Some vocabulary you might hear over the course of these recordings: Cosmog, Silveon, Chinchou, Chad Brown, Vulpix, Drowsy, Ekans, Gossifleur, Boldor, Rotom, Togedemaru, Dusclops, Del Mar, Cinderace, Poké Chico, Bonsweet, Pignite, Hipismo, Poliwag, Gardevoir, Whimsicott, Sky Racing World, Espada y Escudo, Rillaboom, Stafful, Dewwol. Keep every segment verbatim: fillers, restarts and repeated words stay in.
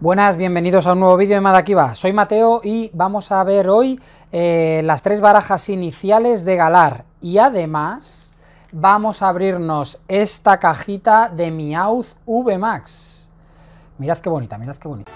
Buenas, bienvenidos a un nuevo vídeo de Madakiba. Soy Mateo y vamos a ver hoy eh, las tres barajas iniciales de Galar. Y además vamos a abrirnos esta cajita de Meowth V MAX. Mirad qué bonita, mirad qué bonita.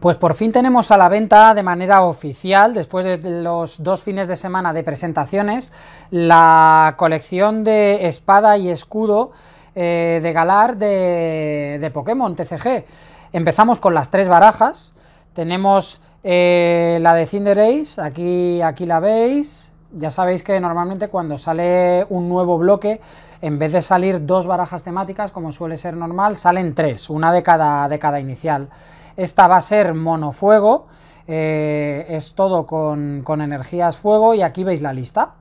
Pues por fin tenemos a la venta de manera oficial, después de los dos fines de semana de presentaciones, la colección de Espada y Escudo eh, de Galar de, de Pokémon T C G. Empezamos con las tres barajas. Tenemos eh, la de Cinderace, aquí, aquí la veis. Ya sabéis que normalmente cuando sale un nuevo bloque, en vez de salir dos barajas temáticas, como suele ser normal, salen tres, una de cada, de cada inicial. Esta va a ser monofuego, eh, es todo con, con energías fuego, y aquí veis la lista.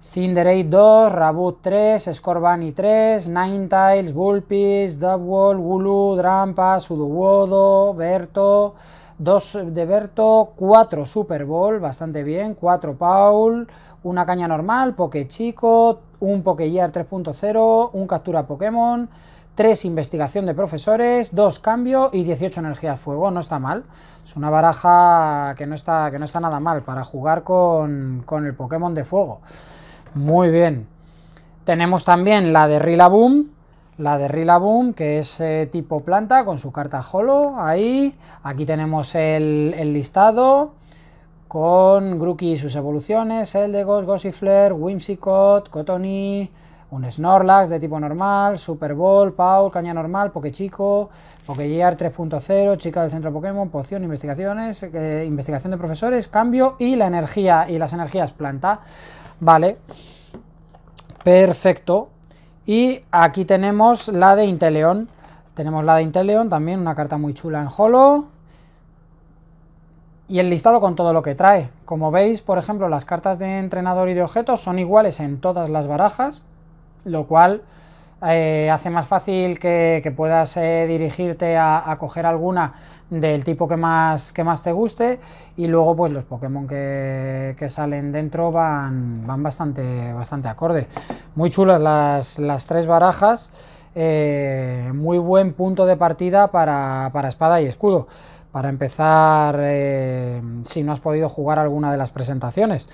Cinderace dos, Raboot tres, Scorbunny tres, Nine Tails, Vulpix, Dewwol, Wooloo, Drampa, Suduwodo, Berto, dos de Berto, cuatro Superball, bastante bien, cuatro Paul, una caña normal, Poké Chico, un Pokégear tres punto cero, un captura Pokémon, tres investigación de profesores, dos cambio y dieciocho energía de fuego. No está mal, es una baraja que no está, que no está nada mal para jugar con, con el Pokémon de fuego. Muy bien. Tenemos también la de Rillaboom, la de Rillaboom, que es eh, tipo planta, con su carta holo. Ahí, aquí tenemos el, el listado, con Grookey y sus evoluciones, Eldegoss, Gossifleur, Whimsicott, Cotony, un Snorlax de tipo normal, Superball, Paul, caña normal, Poké Chico, Pokégear tres punto cero, chica del centro Pokémon, poción, investigaciones, eh, investigación de profesores, cambio y la energía y las energías planta. Vale, perfecto. Y aquí tenemos la de Inteleon. Tenemos la de Inteleon también, una carta muy chula en holo. Y el listado con todo lo que trae. Como veis, por ejemplo, las cartas de entrenador y de objetos son iguales en todas las barajas, lo cual eh, hace más fácil que, que puedas eh, dirigirte a, a coger alguna del tipo que más, que más te guste, y luego pues los Pokémon que, que salen dentro van, van bastante, bastante acorde. Muy chulas las, las tres barajas, eh, muy buen punto de partida para, para Espada y Escudo, para empezar eh, si no has podido jugar alguna de las presentaciones.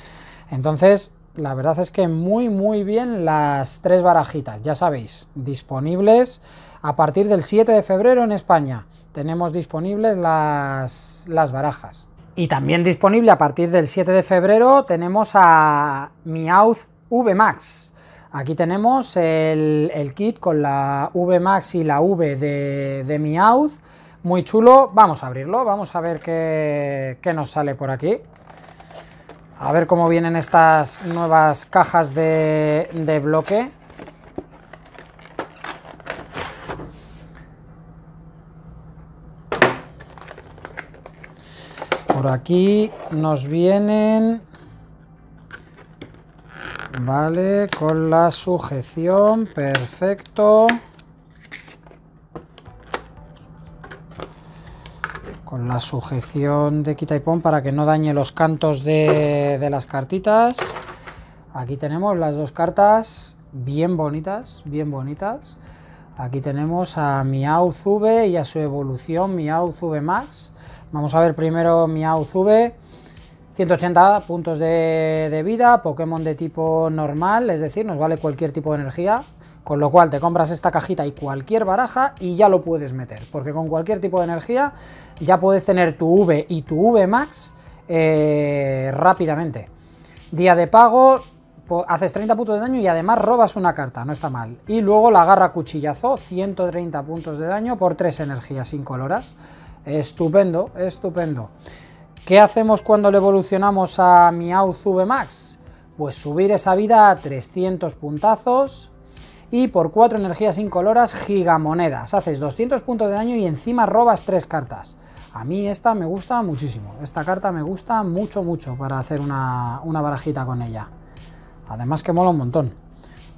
Entonces, la verdad es que muy muy bien las tres barajitas, ya sabéis, disponibles a partir del siete de febrero en España. Tenemos disponibles las, las barajas. Y también disponible a partir del siete de febrero tenemos a Meowth V MAX. Aquí tenemos el, el kit con la V MAX y la V de, de Meowth. Muy chulo, vamos a abrirlo, vamos a ver qué, qué nos sale por aquí. A ver cómo vienen estas nuevas cajas de, de bloque. Por aquí nos vienen, vale, con la sujeción, perfecto. Con la sujeción de quita y pon para que no dañe los cantos de, de las cartitas. Aquí tenemos las dos cartas, bien bonitas, bien bonitas. Aquí tenemos a Meowth V y a su evolución Meowth V MAX. Vamos a ver primero Meowth V. ciento ochenta puntos de, de vida, Pokémon de tipo normal, es decir, nos vale cualquier tipo de energía. Con lo cual te compras esta cajita y cualquier baraja y ya lo puedes meter, porque con cualquier tipo de energía ya puedes tener tu V y tu V MAX eh, rápidamente. Día de pago, haces treinta puntos de daño y además robas una carta, no está mal. Y luego la agarra cuchillazo, ciento treinta puntos de daño por tres energías incoloras. Estupendo, estupendo. ¿Qué hacemos cuando le evolucionamos a Meowth V MAX? Pues subir esa vida a trescientos puntazos. Y por cuatro energías incoloras, gigamonedas. Haces doscientos puntos de daño y encima robas tres cartas. A mí esta me gusta muchísimo. Esta carta me gusta mucho, mucho para hacer una, una barajita con ella. Además que mola un montón.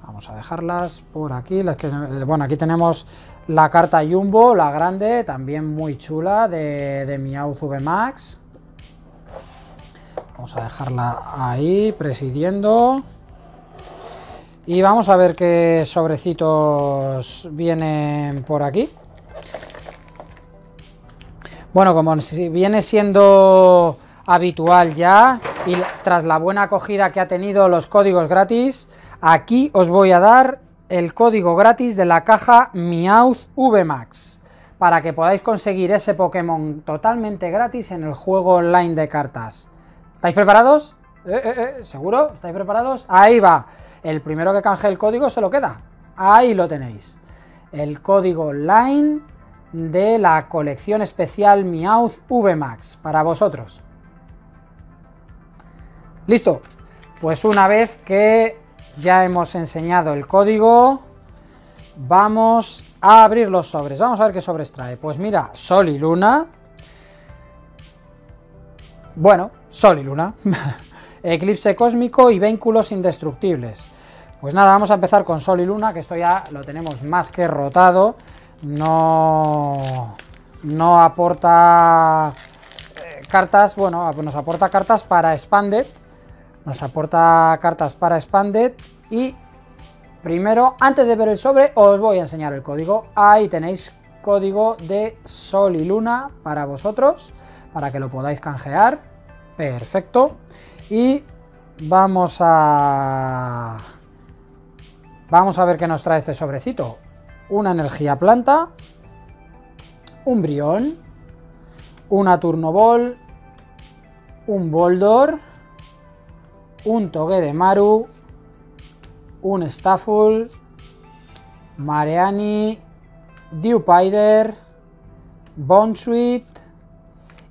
Vamos a dejarlas por aquí. Las que, bueno, aquí tenemos la carta Jumbo, la grande, también muy chula, de, de Meowth V MAX. Vamos a dejarla ahí, presidiendo. Y vamos a ver qué sobrecitos vienen por aquí. Bueno, como viene siendo habitual ya, y tras la buena acogida que ha tenido los códigos gratis, aquí os voy a dar el código gratis de la caja Miauz V MAX, para que podáis conseguir ese Pokémon totalmente gratis en el juego online de cartas. ¿Estáis preparados? ¿Eh, eh, eh? ¿Seguro? ¿Estáis preparados? Ahí va. El primero que canje el código se lo queda. Ahí lo tenéis. El código online de la colección especial Meowth V MAX para vosotros. Listo, pues una vez que ya hemos enseñado el código, vamos a abrir los sobres. Vamos a ver qué sobres trae. Pues mira, Sol y Luna. Bueno, Sol y Luna. Eclipse Cósmico y Vínculos Indestructibles. Pues nada, vamos a empezar con Sol y Luna, que esto ya lo tenemos más que rotado. No, no aporta eh, cartas, bueno, nos aporta cartas para Expanded, nos aporta cartas para Expanded y primero, antes de ver el sobre, os voy a enseñar el código. Ahí tenéis código de Sol y Luna para vosotros, para que lo podáis canjear. Perfecto. Y vamos a... vamos a ver qué nos trae este sobrecito. Una energía planta, un Brión, una Turnoball, un Boldor, un Togedemaru, un Stafful, Mareani, Dewpider, Bonsweet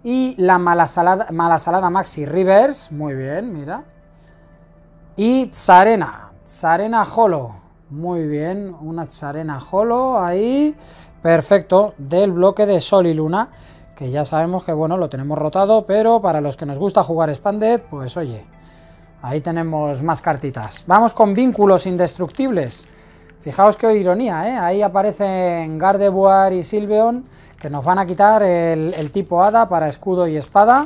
y la Malasalada, Malasalada Maxi Reverse, muy bien, mira, y Tsarena, Tsarena Holo. Muy bien, una Tsarena Holo ahí, perfecto, del bloque de Sol y Luna, que ya sabemos que, bueno, lo tenemos rotado, pero para los que nos gusta jugar Expanded, pues oye, ahí tenemos más cartitas. Vamos con Vínculos Indestructibles. Fijaos qué ironía, ¿eh? Ahí aparecen Gardevoir y Silveon, que nos van a quitar el, el tipo Hada para escudo y espada.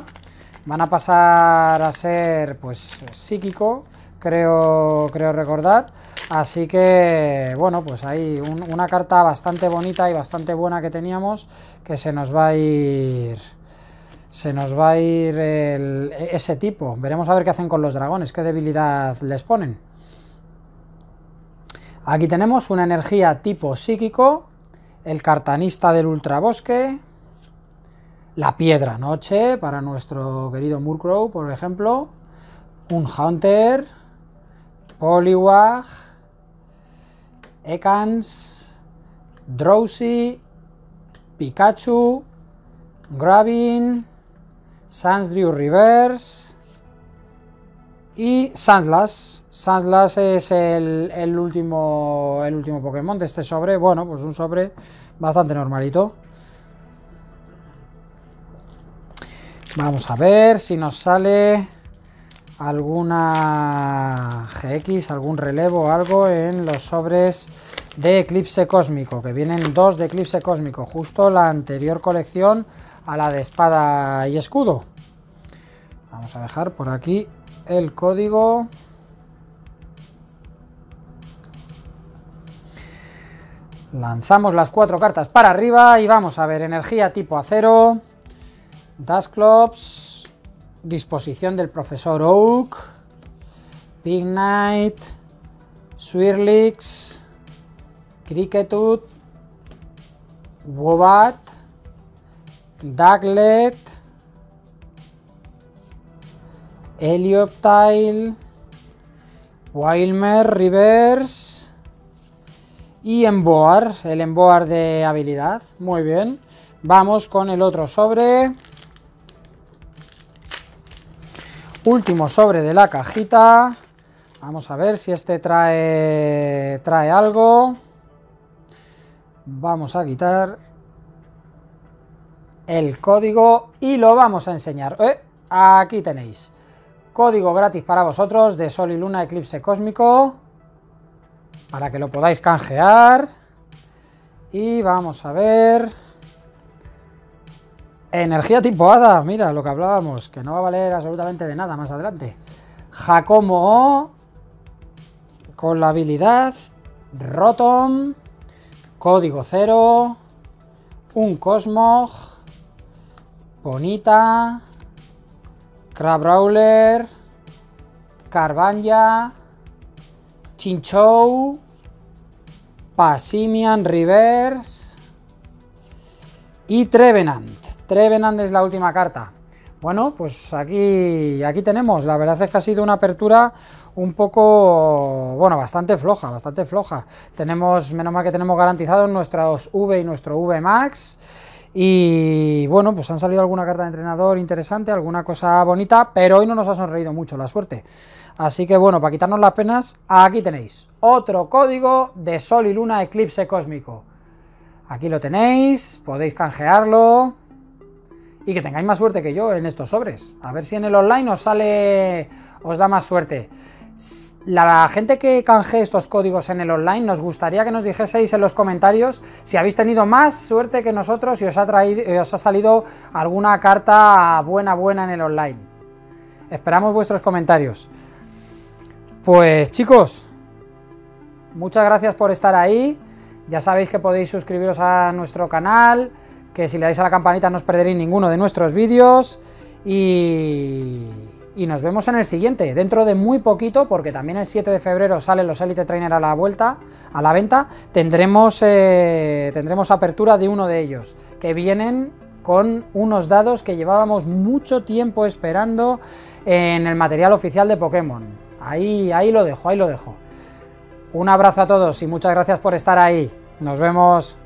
Van a pasar a ser, pues, psíquico, creo, creo recordar. Así que, bueno, pues ahí un, una carta bastante bonita y bastante buena que teníamos, que se nos va a ir, se nos va a ir el, ese tipo. Veremos a ver qué hacen con los dragones, qué debilidad les ponen. Aquí tenemos una energía tipo psíquico, el cartanista del ultrabosque, la piedra noche para nuestro querido Murkrow, por ejemplo, un Haunter, Poliwag, Ekans, Drowsy, Pikachu, Gravin, Sunsdrew Reverse y Sanslas. Sanslas es el, el, último, el último Pokémon de este sobre. Bueno, pues un sobre bastante normalito. Vamos a ver si nos sale alguna G X, algún relevo, algo en los sobres de Eclipse Cósmico, que vienen dos de Eclipse Cósmico, justo la anterior colección a la de Espada y Escudo. Vamos a dejar por aquí el código. Lanzamos las cuatro cartas para arriba y vamos a ver energía tipo acero, Dusclops, disposición del profesor Oak, Pignite, Swirlix, Cricketut, Wobbat, Ducklet, Helioptile, Wilmer Reverse y Emboar, el Emboar de habilidad. Muy bien, vamos con el otro sobre. Último sobre de la cajita. Vamos a ver si este trae trae algo. Vamos a quitar el código y lo vamos a enseñar. Eh, aquí tenéis código gratis para vosotros de Sol y Luna Eclipse Cósmico. para que lo podáis canjear. Y vamos a ver... Energía tipo hada, mira lo que hablábamos, que no va a valer absolutamente de nada más adelante. Jacomo con la habilidad Rotom, código cero, un Cosmog, Bonita, Crabrawler, Carbanya, Chinchou, Passimian Reverse y Trevenant. Trevenant es la última carta. Bueno, pues aquí, aquí tenemos. La verdad es que ha sido una apertura un poco, bueno, bastante floja, bastante floja. Tenemos, menos mal que tenemos garantizados nuestros V y nuestro V MAX. Y bueno, pues han salido alguna carta de entrenador interesante, alguna cosa bonita, pero hoy no nos ha sonreído mucho la suerte. Así que bueno, para quitarnos las penas, aquí tenéis otro código de Sol y Luna Eclipse Cósmico. Aquí lo tenéis, podéis canjearlo. Y que tengáis más suerte que yo en estos sobres. A ver si en el online os sale, os da más suerte. La gente que canjee estos códigos en el online, nos gustaría que nos dijeseis en los comentarios si habéis tenido más suerte que nosotros y os ha, traído, os ha salido alguna carta buena buena en el online. Esperamos vuestros comentarios. Pues chicos, muchas gracias por estar ahí. Ya sabéis que podéis suscribiros a nuestro canal, que si le dais a la campanita no os perderéis ninguno de nuestros vídeos, y, y nos vemos en el siguiente, dentro de muy poquito, porque también el siete de febrero salen los Elite Trainer a la vuelta, a la venta, tendremos, eh, tendremos apertura de uno de ellos, que vienen con unos dados que llevábamos mucho tiempo esperando en el material oficial de Pokémon. Ahí, ahí lo dejo, ahí lo dejo. Un abrazo a todos y muchas gracias por estar ahí. Nos vemos.